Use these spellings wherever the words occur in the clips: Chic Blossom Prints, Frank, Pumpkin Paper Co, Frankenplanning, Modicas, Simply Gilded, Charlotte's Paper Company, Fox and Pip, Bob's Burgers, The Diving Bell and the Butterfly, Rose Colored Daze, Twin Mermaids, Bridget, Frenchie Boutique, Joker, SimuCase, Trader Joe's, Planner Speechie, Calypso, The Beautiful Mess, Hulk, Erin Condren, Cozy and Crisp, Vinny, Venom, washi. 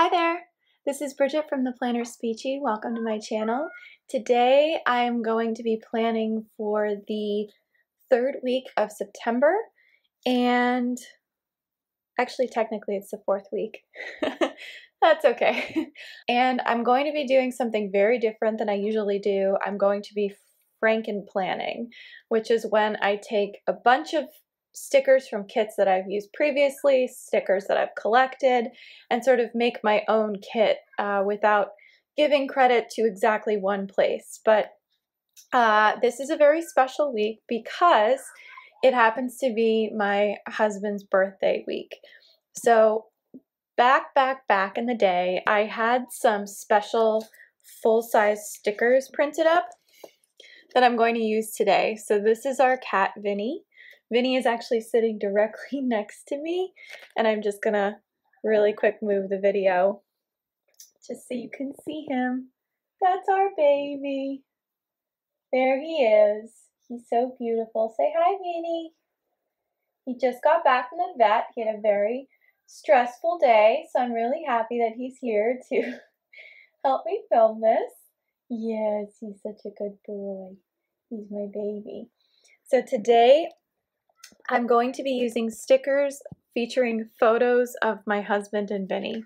Hi there, this is Bridget from the Planner Speechie. Welcome to my channel. Today I am going to be planning for the third week of September, and actually technically it's the fourth week. That's okay. And I'm going to be doing something very different than I usually do. I'm going to be Franken planning, which is when I take a bunch of stickers from kits that I've used previously, stickers that I've collected, and sort of make my own kit without giving credit to exactly one place. But this is a very special week because it happens to be my husband's birthday week. So back in the day, I had some special full-size stickers printed up that I'm going to use today. So this is our cat, Vinny. Vinny is actually sitting directly next to me, and I'm just gonna really quick move the video just so you can see him. That's our baby. There he is. He's so beautiful. Say hi, Vinny. He just got back from the vet. He had a very stressful day, so I'm really happy that he's here to help me film this. Yes, he's such a good boy. He's my baby. So today, I'm going to be using stickers featuring photos of my husband and Vinny.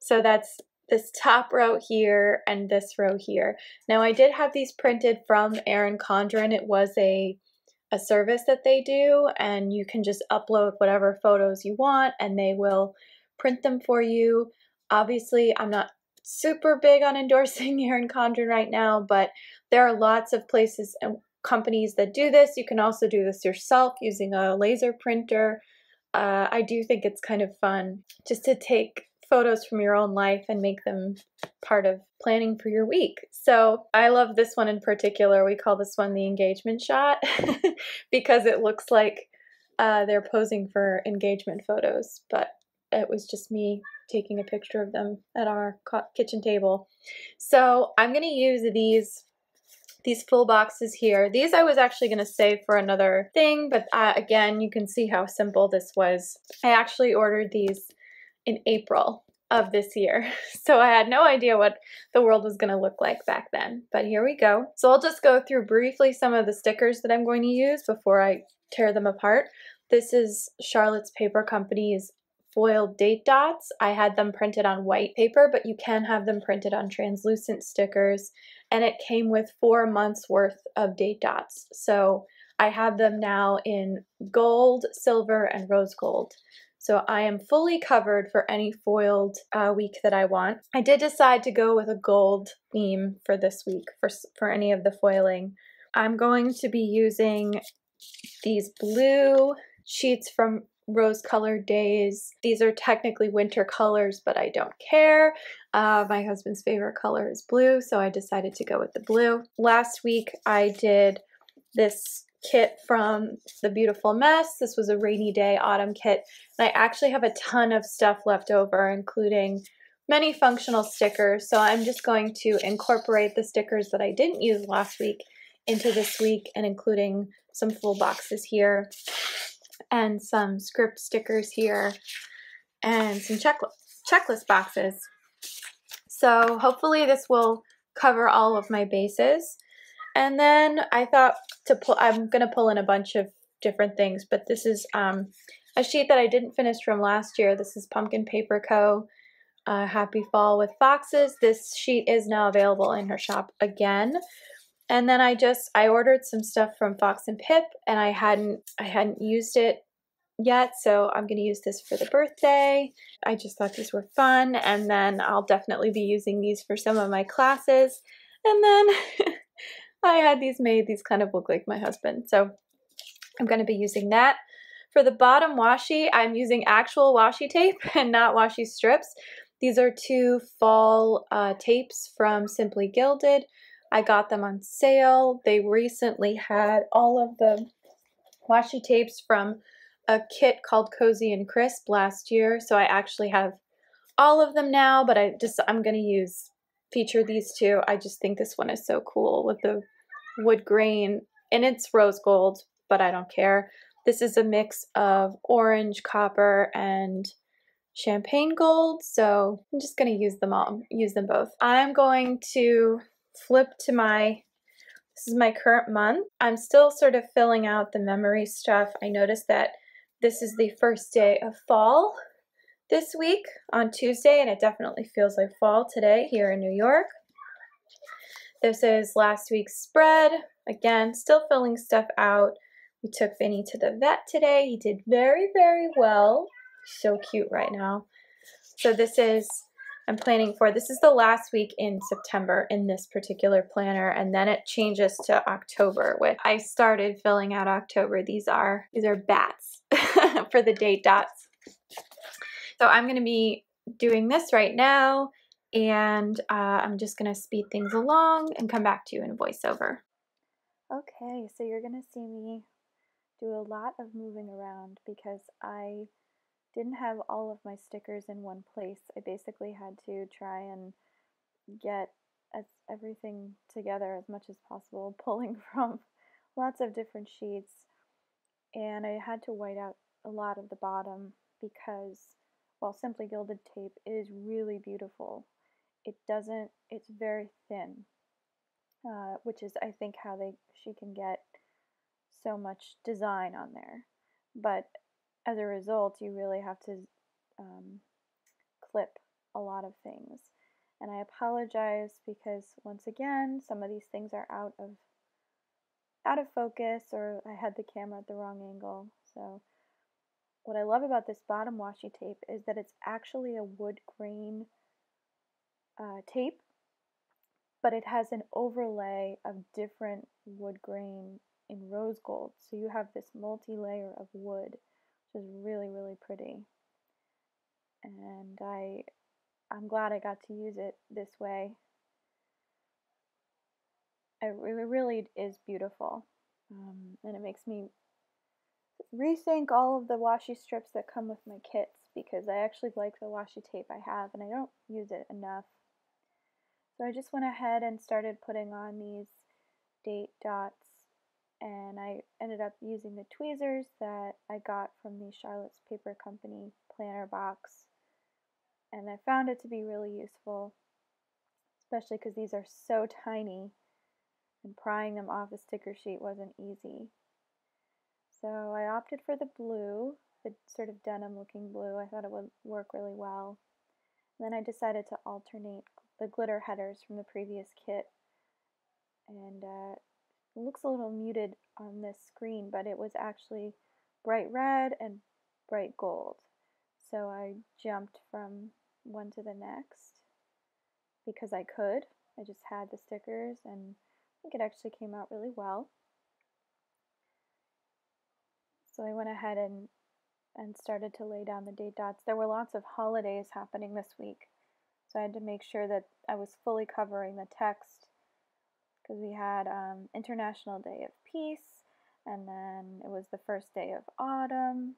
So that's this top row here and this row here. Now I did have these printed from Erin Condren. It was a service that they do, and you can just upload whatever photos you want and they will print them for you. Obviously, I'm not super big on endorsing Erin Condren right now, but there are lots of places and companies that do this. You can also do this yourself using a laser printer. I do think it's kind of fun just to take photos from your own life and make them part of planning for your week. So I love this one in particular. We call this one the engagement shot because it looks like they're posing for engagement photos, but it was just me taking a picture of them at our kitchen table. So I'm going to use these full boxes here. These I was actually going to save for another thing, but again, you can see how simple this was. I actually ordered these in April of this year, so I had no idea what the world was going to look like back then, but here we go. So I'll just go through briefly some of the stickers that I'm going to use before I tear them apart. This is Charlotte's Paper Company's foiled date dots. I had them printed on white paper, but you can have them printed on translucent stickers, and it came with 4 months worth of date dots. So I have them now in gold, silver, and rose gold. So I am fully covered for any foiled week that I want. I did decide to go with a gold theme for this week for any of the foiling. I'm going to be using these blue sheets from Rose Colored Daze. These are technically winter colors, but I don't care. My husband's favorite color is blue, so I decided to go with the blue. Last week I did this kit from The Beautiful Mess. This was a rainy day autumn kit, and I actually have a ton of stuff left over, including many functional stickers, so I'm just going to incorporate the stickers that I didn't use last week into this week, and including some full boxes here, and some script stickers here, and some checklist boxes. So hopefully this will cover all of my bases. And then I thought I'm gonna pull in a bunch of different things, but this is a sheet that I didn't finish from last year. This is Pumpkin Paper Co. Happy Fall with Foxes. This sheet is now available in her shop again. And then I ordered some stuff from Fox and Pip, and I hadn't used it yet, so I'm gonna use this for the birthday. I just thought these were fun, and then I'll definitely be using these for some of my classes. And then I had these made. These kind of look like my husband, so I'm gonna be using that. For the bottom washi, I'm using actual washi tape and not washi strips. These are two fall tapes from Simply Gilded. I got them on sale. They recently had all of the washi tapes from a kit called Cozy and Crisp last year, so I actually have all of them now, but I'm going to feature these two. I just think this one is so cool with the wood grain, and it's rose gold, but I don't care. This is a mix of orange, copper, and champagne gold, so I'm just gonna use them all, use them both. I'm going to flip to my, this is my current month. I'm still sort of filling out the memory stuff. I noticed that this is the first day of fall this week on Tuesday, and it definitely feels like fall today here in New York. This is last week's spread. Again, still filling stuff out. We took Vinny to the vet today. He did very, very well. So cute right now. So this is, I'm planning for, this is the last week in September in this particular planner, and then it changes to October, which I started filling out October. These are bats for the date dots. So I'm going to be doing this right now, and I'm just going to speed things along and come back to you in voiceover. Okay, so you're going to see me do a lot of moving around because I didn't have all of my stickers in one place. I basically had to try and get everything together as much as possible, pulling from lots of different sheets. And I had to white out a lot of the bottom because, well, Simply Gilded tape is really beautiful. It doesn't, it's very thin, which is, I think, how she can get so much design on there. But as a result, you really have to clip a lot of things. And I apologize because, once again, some of these things are out of focus, or I had the camera at the wrong angle. So what I love about this bottom washi tape is that it's actually a wood grain tape, but it has an overlay of different wood grain in rose gold. So you have this multi-layer of wood, which is really, really pretty. And I'm glad I got to use it this way. It really is beautiful. And it makes me rethink all of the washi strips that come with my kits, because I actually like the washi tape I have and I don't use it enough. So I just went ahead and started putting on these date dots, and I ended up using the tweezers that I got from the Charlotte's Paper Company planner box, and I found it to be really useful, especially because these are so tiny and prying them off the sticker sheet wasn't easy. So I opted for the blue, the sort of denim looking blue. I thought it would work really well. And then I decided to alternate the glitter headers from the previous kit, and it looks a little muted on this screen, but it was actually bright red and bright gold. So I jumped from one to the next because I could. I just had the stickers, and I think it actually came out really well. So I went ahead and started to lay down the date dots. There were lots of holidays happening this week, so I had to make sure that I was fully covering the text, because we had International Day of Peace, and then it was the first day of autumn,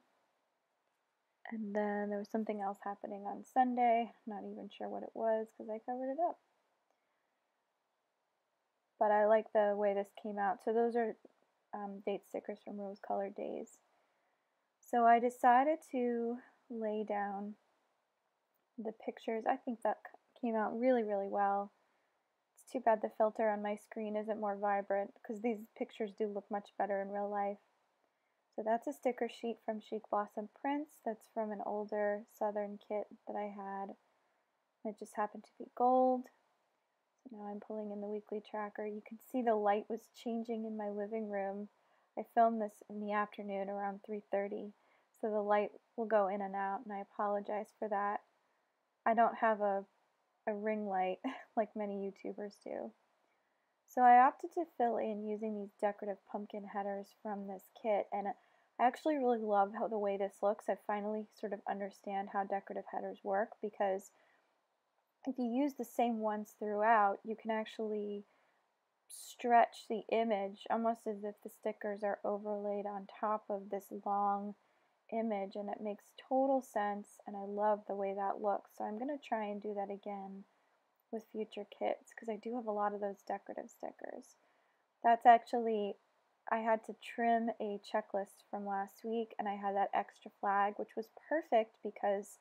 and then there was something else happening on Sunday. Not even sure what it was because I covered it up. But I like the way this came out. So those are date stickers from Rose Colored Daze. So I decided to lay down the pictures. I think that came out really, really well. Too bad the filter on my screen isn't more vibrant, because these pictures do look much better in real life. So that's a sticker sheet from Chic Blossom Prints. That's from an older Southern kit that I had. It just happened to be gold. So now I'm pulling in the weekly tracker. You can see the light was changing in my living room. I filmed this in the afternoon around 3:30, so the light will go in and out, and I apologize for that. I don't have a ring light like many YouTubers do. So I opted to fill in using these decorative pumpkin headers from this kit, and I actually really love how the way this looks. I finally sort of understand how decorative headers work, because if you use the same ones throughout, you can actually stretch the image almost as if the stickers are overlaid on top of this long image, and it makes total sense, and I love the way that looks. So I'm going to try and do that again with future kits, because I do have a lot of those decorative stickers. That's actually, I had to trim a checklist from last week, and I had that extra flag, which was perfect because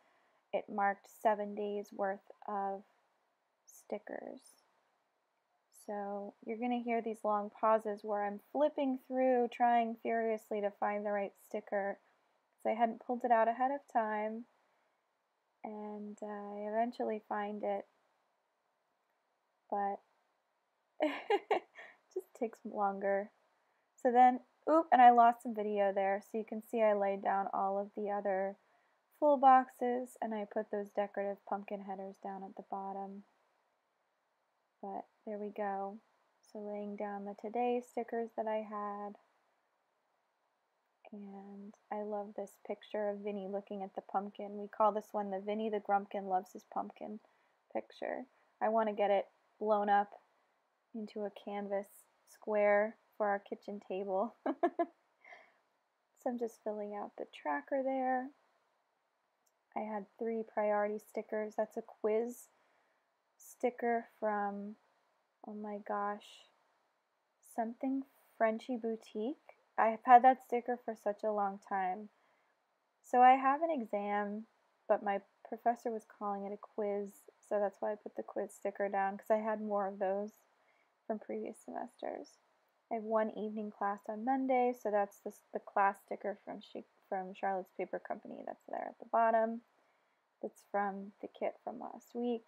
it marked 7 days worth of stickers. So you're going to hear these long pauses where I'm flipping through, trying furiously to find the right sticker, because I hadn't pulled it out ahead of time, and I eventually find it, but it just takes longer. So then, oop, and I lost some video there, so you can see I laid down all of the other full boxes, and I put those decorative pumpkin headers down at the bottom. But there we go. So laying down the today stickers that I had. And I love this picture of Vinny looking at the pumpkin. We call this one the Vinny the Grumpkin Loves His Pumpkin picture. I want to get it blown up into a canvas square for our kitchen table. So I'm just filling out the tracker there. I had 3 priority stickers. That's a quiz sticker from, oh my gosh, something Frenchie Boutique. I've had that sticker for such a long time. So I have an exam, but my professor was calling it a quiz, so that's why I put the quiz sticker down, because I had more of those from previous semesters. I have one evening class on Monday, so that's the class sticker from Charlotte's Paper Company. That's there at the bottom. That's from the kit from last week.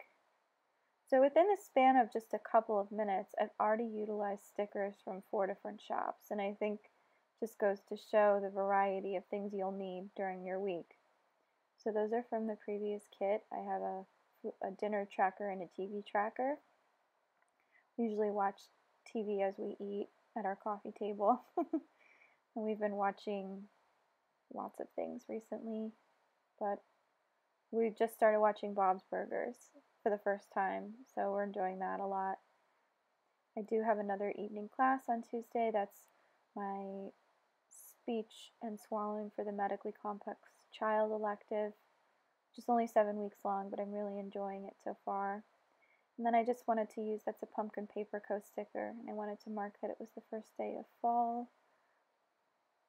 So within the span of just a couple of minutes, I've already utilized stickers from 4 different shops, and I think just goes to show the variety of things you'll need during your week. So those are from the previous kit. I have a dinner tracker and a TV tracker. We usually watch TV as we eat at our coffee table. And we've been watching lots of things recently, but we just started watching Bob's Burgers for the first time, so we're enjoying that a lot. I do have another evening class on Tuesday. That's my speech and swallowing for the medically complex child elective, which is only 7 weeks long, but I'm really enjoying it so far. And then I just wanted to use, that's a Pumpkin Paper Co sticker, and I wanted to mark that it was the first day of fall,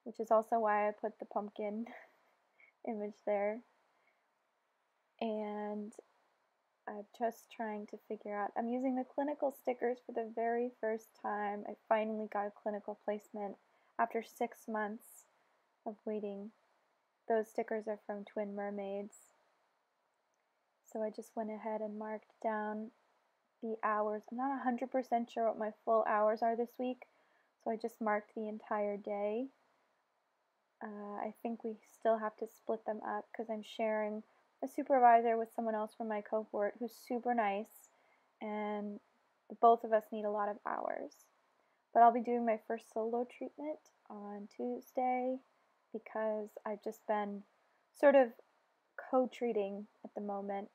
which is also why I put the pumpkin image there. And I'm just trying to figure out, I'm using the clinical stickers for the very first time. I finally got a clinical placement after 6 months of waiting. Those stickers are from Twin Mermaids. So I just went ahead and marked down the hours. I'm not 100% sure what my full hours are this week, so I just marked the entire day. I think we still have to split them up because I'm sharing a supervisor with someone else from my cohort who's super nice, and both of us need a lot of hours. But I'll be doing my first solo treatment on Tuesday because I've just been sort of co-treating at the moment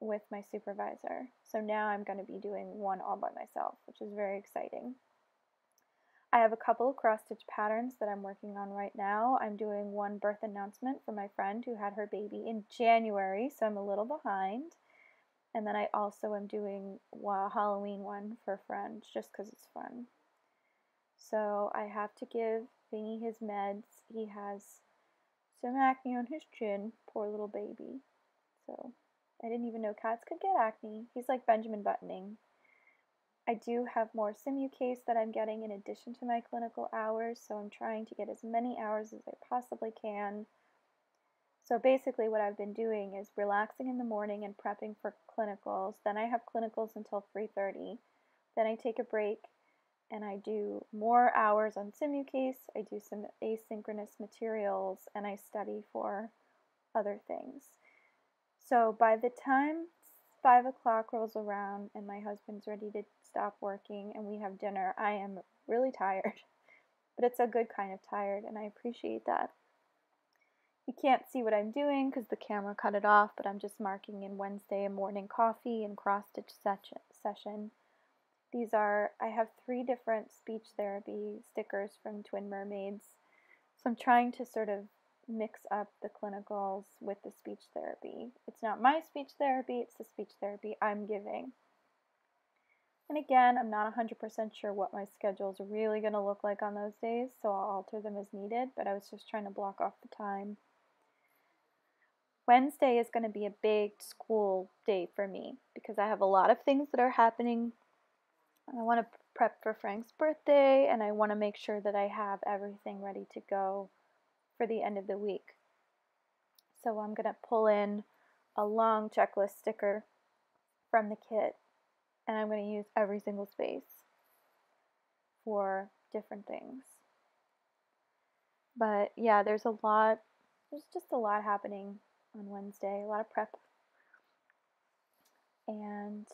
with my supervisor. So now I'm going to be doing one all by myself, which is very exciting. I have a couple of cross-stitch patterns that I'm working on right now. I'm doing one birth announcement for my friend who had her baby in January, so I'm a little behind. And then I also am doing a Halloween one for a friend, just because it's fun. So I have to give Vinny his meds. He has some acne on his chin, poor little baby. So I didn't even know cats could get acne. He's like Benjamin Buttoning. I do have more SimuCase that I'm getting in addition to my clinical hours, so I'm trying to get as many hours as I possibly can. So basically what I've been doing is relaxing in the morning and prepping for clinicals. Then I have clinicals until 3:30. Then I take a break and I do more hours on SimuCase. I do some asynchronous materials and I study for other things. So by the time 5 o'clock rolls around and my husband's ready to stop working and we have dinner, I am really tired, but it's a good kind of tired, and I appreciate that. You can't see what I'm doing because the camera cut it off, but I'm just marking in Wednesday morning coffee and cross-stitch session. These are, I have 3 different speech therapy stickers from Twin Mermaids, so I'm trying to sort of mix up the clinicals with the speech therapy. It's not my speech therapy, it's the speech therapy I'm giving. And again, I'm not 100% sure what my schedule is really going to look like on those days, so I'll alter them as needed, but I was just trying to block off the time. Wednesday is going to be a big school day for me because I have a lot of things that are happening. I want to prep for Frank's birthday, and I want to make sure that I have everything ready to go for the end of the week. So I'm going to pull in a long checklist sticker from the kit, and I'm going to use every single space for different things. But yeah, there's just a lot happening on Wednesday, a lot of prep. And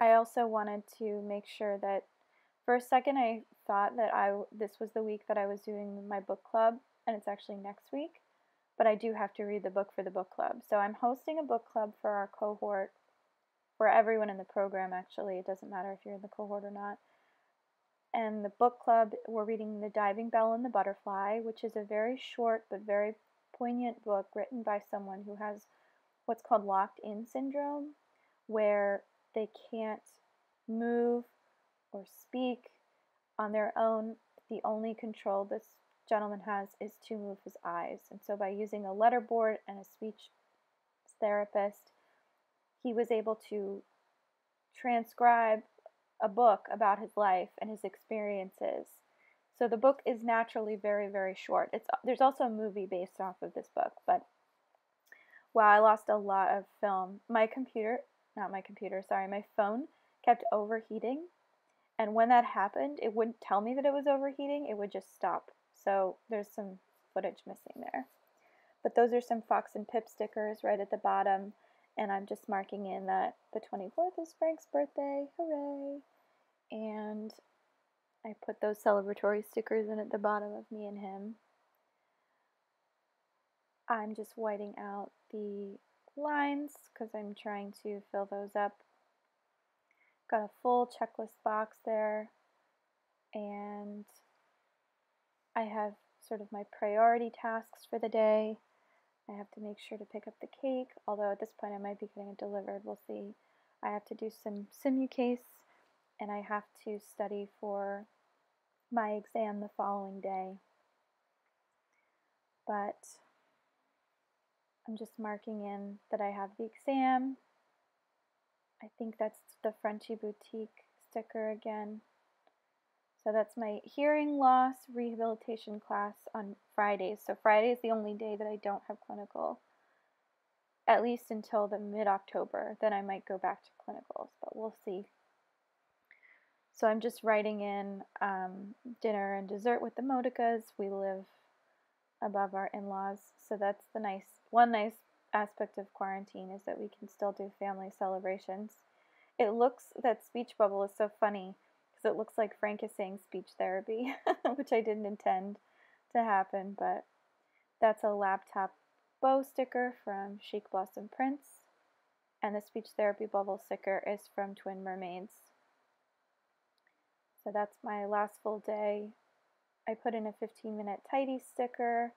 I also wanted to make sure that, for a second I thought that this was the week that I was doing my book club, and it's actually next week, but I do have to read the book for the book club. So I'm hosting a book club for our cohort, for everyone in the program actually, it doesn't matter if you're in the cohort or not. And the book club, we're reading The Diving Bell and the Butterfly, which is a very short but very poignant book written by someone who has what's called locked-in syndrome, where they can't move or speak on their own. The only control this gentleman has is to move his eyes. And so by using a letterboard and a speech therapist, he was able to transcribe a book about his life and his experiences. So the book is naturally very, very short. There's also a movie based off of this book, but wow, I lost a lot of film. My phone kept overheating. And when that happened, it wouldn't tell me that it was overheating, it would just stop. So there's some footage missing there. But those are some Fox and Pip stickers right at the bottom. And I'm just marking in that the 24th is Frank's birthday, hooray! And I put those celebratory stickers in at the bottom of me and him. I'm just whiting out the lines because I'm trying to fill those up. Got a full checklist box there, and I have sort of my priority tasks for the day. I have to make sure to pick up the cake, although at this point I might be getting it delivered, we'll see. I have to do some SimuCase, and I have to study for my exam the following day. But I'm just marking in that I have the exam. I think that's the Frenchie Boutique sticker again. So that's my hearing loss rehabilitation class on Fridays. So Friday is the only day that I don't have clinical, at least until the mid-October. Then I might go back to clinicals, but we'll see. So I'm just writing in dinner and dessert with the Modicas. We live above our in-laws, so that's the nice aspect of quarantine is that we can still do family celebrations. It looks, that speech bubble is so funny because it looks like Frank is saying speech therapy, which I didn't intend to happen, but that's a laptop bow sticker from Chic Blossom Prints, and the speech therapy bubble sticker is from Twin Mermaids. So that's my last full day. I put in a 15-minute tidy sticker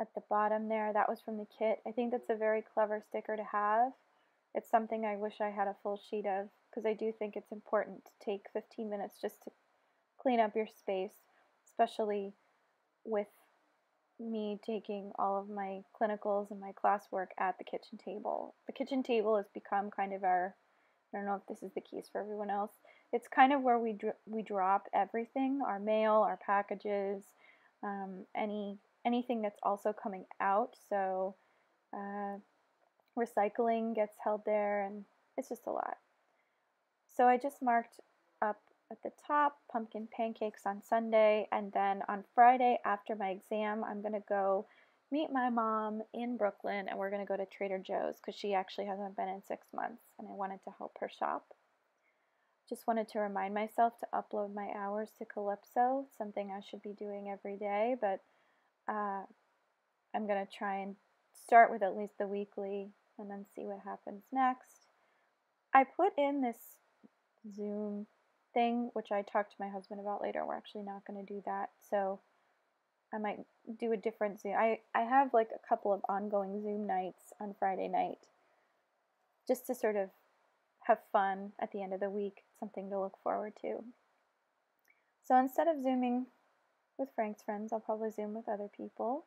at the bottom there. That was from the kit. I think that's a very clever sticker to have. It's something I wish I had a full sheet of, because I do think it's important to take 15 minutes just to clean up your space, especially with me taking all of my clinicals and my classwork at the kitchen table. The kitchen table has become kind of our, I don't know if this is the case for everyone else, it's kind of where we drop everything, our mail, our packages, anything that's also coming out, so recycling gets held there, and it's just a lot. So I just marked up at the top pumpkin pancakes on Sunday, and then on Friday after my exam I'm going to go meet my mom in Brooklyn, and we're going to go to Trader Joe's because she actually hasn't been in 6 months and I wanted to help her shop. Just wanted to remind myself to upload my hours to Calypso, something I should be doing every day, but I'm going to try and start with at least the weekly and then see what happens next. I put in this Zoom thing, which I talked to my husband about later. We're actually not going to do that, so I might do a different Zoom. I have like a couple of ongoing Zoom nights on Friday night just to sort of have fun at the end of the week, something to look forward to. So instead of Zooming, with Frank's friends. I'll probably Zoom with other people.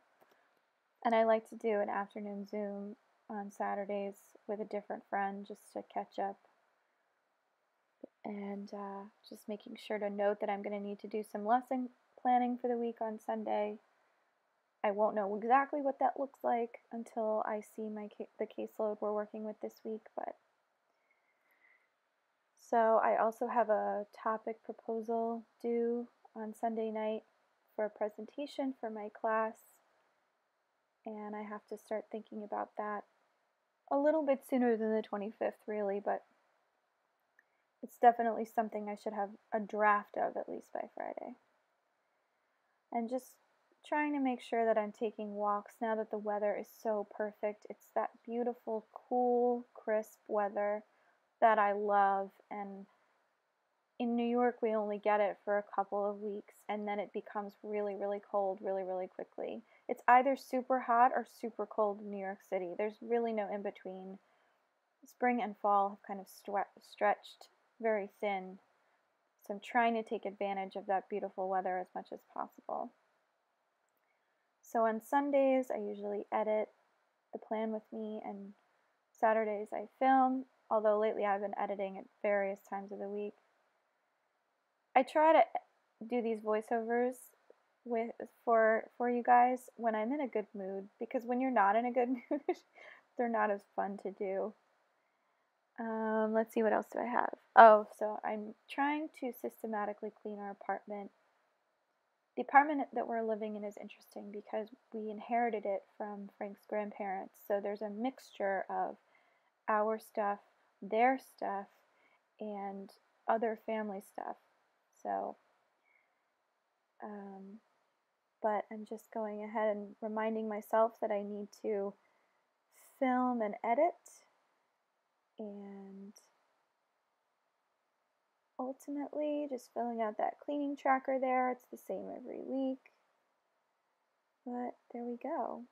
And I like to do an afternoon Zoom on Saturdays with a different friend just to catch up. And just making sure to note that I'm going to need to do some lesson planning for the week on Sunday. I won't know exactly what that looks like until I see the caseload we're working with this week. But so I also have a topic proposal due on Sunday night for a presentation for my class. And I have to start thinking about that a little bit sooner than the 25th, really, but it's definitely something I should have a draft of at least by Friday. And just trying to make sure that I'm taking walks now that the weather is so perfect. It's that beautiful, cool, crisp weather that I love. And in New York, we only get it for a couple of weeks, and then it becomes really, really cold really, really quickly. It's either super hot or super cold in New York City. There's really no in-between. Spring and fall have kind of stretched very thin. So I'm trying to take advantage of that beautiful weather as much as possible. So on Sundays, I usually edit the plan with me, and Saturdays I film, although lately I've been editing at various times of the week. I try to do these voiceovers for you guys when I'm in a good mood, because when you're not in a good mood, they're not as fun to do. Let's see, what else do I have? Oh, so I'm trying to systematically clean our apartment. The apartment that we're living in is interesting because we inherited it from Frank's grandparents. So there's a mixture of our stuff, their stuff, and other family stuff. So, but I'm just going ahead and reminding myself that I need to film and edit. And ultimately, just filling out that cleaning tracker there. It's the same every week. But there we go.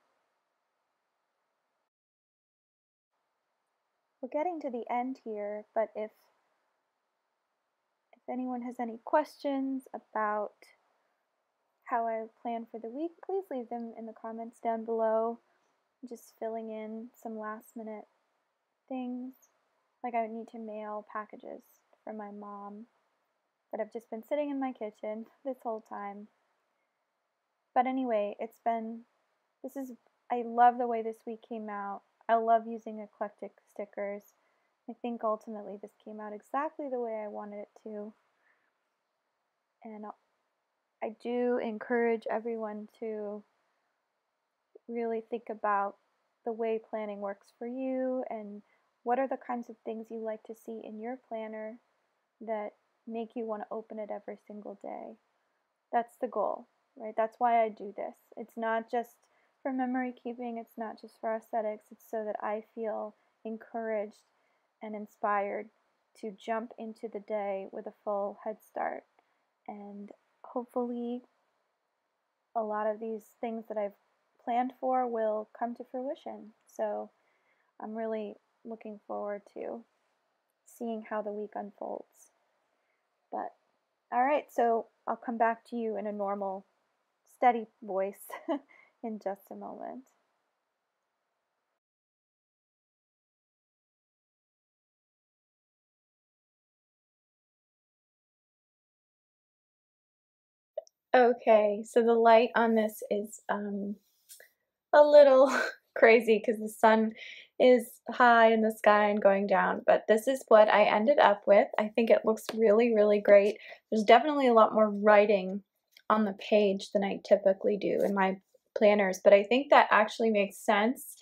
We're getting to the end here, but if anyone has any questions about how I plan for the week, please leave them in the comments down below. I'm just filling in some last minute things. Like I would need to mail packages from my mom that have just been sitting in my kitchen this whole time. But anyway, I love the way this week came out. I love using eclectic stickers. I think ultimately this came out exactly the way I wanted it to. And I do encourage everyone to really think about the way planning works for you, and what are the kinds of things you like to see in your planner that make you want to open it every single day. That's the goal, right? That's why I do this. It's not just for memory keeping, it's not just for aesthetics, it's so that I feel encouraged and inspired to jump into the day with a full head start. And hopefully a lot of these things that I've planned for will come to fruition. So I'm really looking forward to seeing how the week unfolds. But all right, so I'll come back to you in a normal, steady voice in just a moment. Okay, so the light on this is a little crazy because the sun is high in the sky and going down, but this is what I ended up with. I think it looks really, really great. There's definitely a lot more writing on the page than I typically do in my planners, but I think that actually makes sense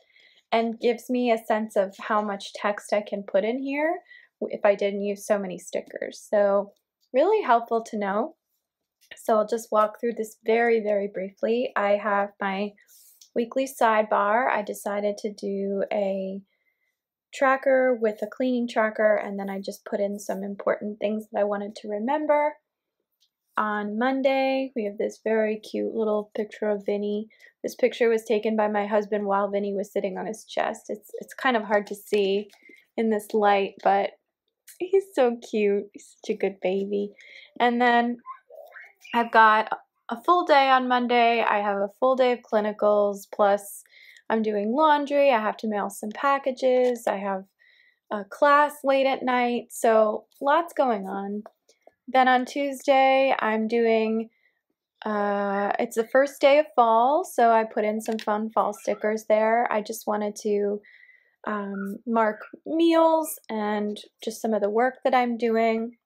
and gives me a sense of how much text I can put in here if I didn't use so many stickers. So really helpful to know. So I'll just walk through this very, very briefly. I have my weekly sidebar. I decided to do a tracker with a cleaning tracker, and then I just put in some important things that I wanted to remember. On Monday, we have this very cute little picture of Vinny. This picture was taken by my husband while Vinny was sitting on his chest. It's kind of hard to see in this light, but he's so cute. He's such a good baby. And then I've got a full day on Monday. I have a full day of clinicals, plus I'm doing laundry. I have to mail some packages. I have a class late at night, so lots going on. Then on Tuesday, I'm doing, it's the first day of fall, so I put in some fun fall stickers there. I just wanted to mark meals and just some of the work that I'm doing.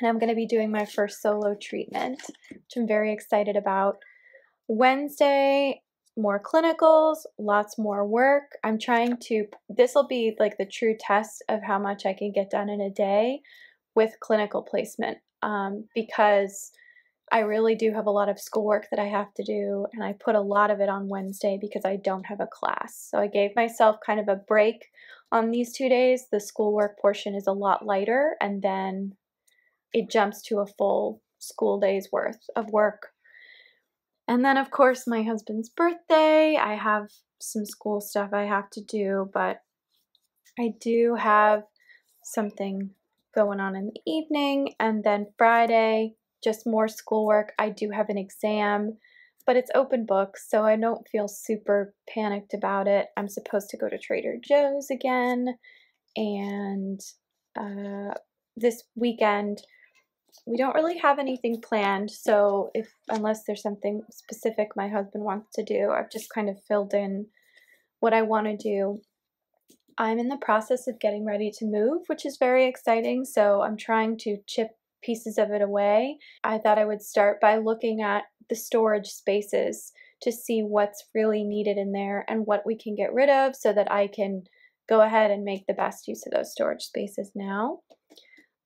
And I'm going to be doing my first solo treatment, which I'm very excited about. Wednesday, more clinicals, lots more work. I'm trying to, this will be like the true test of how much I can get done in a day with clinical placement, because I really do have a lot of schoolwork that I have to do, and I put a lot of it on Wednesday because I don't have a class. So I gave myself kind of a break on these 2 days. The schoolwork portion is a lot lighter, and then it jumps to a full school day's worth of work. And then, of course, my husband's birthday. I have some school stuff I have to do, but I do have something going on in the evening. And then Friday, just more schoolwork. I do have an exam, but it's open book, so I don't feel super panicked about it. I'm supposed to go to Trader Joe's again, and this weekend we don't really have anything planned, so unless there's something specific my husband wants to do, I've just kind of filled in what I want to do. I'm in the process of getting ready to move, which is very exciting, so I'm trying to chip pieces of it away. I thought I would start by looking at the storage spaces to see what's really needed in there and what we can get rid of so that I can go ahead and make the best use of those storage spaces now.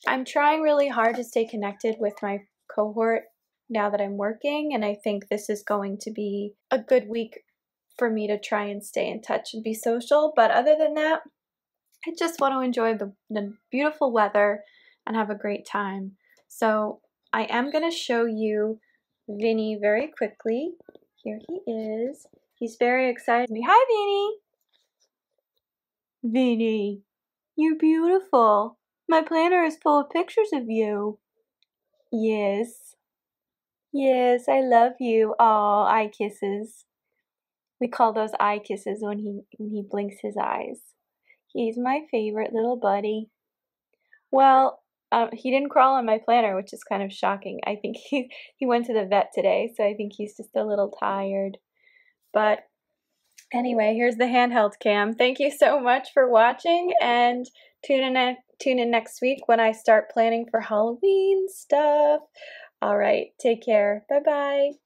I'm trying really hard to stay connected with my cohort now that I'm working, and I think this is going to be a good week for me to try and stay in touch and be social. But other than that, I just want to enjoy the beautiful weather and have a great time. So I am going to show you Vinny very quickly. Here he is. He's very excited. Hi, Vinny! Vinny, you're beautiful. My planner is full of pictures of you. Yes. Yes, I love you. Aw, eye kisses. We call those eye kisses when he blinks his eyes. He's my favorite little buddy. Well, he didn't crawl on my planner, which is kind of shocking. I think he went to the vet today, so I think he's just a little tired. But anyway, here's the handheld cam. Thank you so much for watching, and tune in next week when I start planning for Halloween stuff. All right, take care. Bye-bye.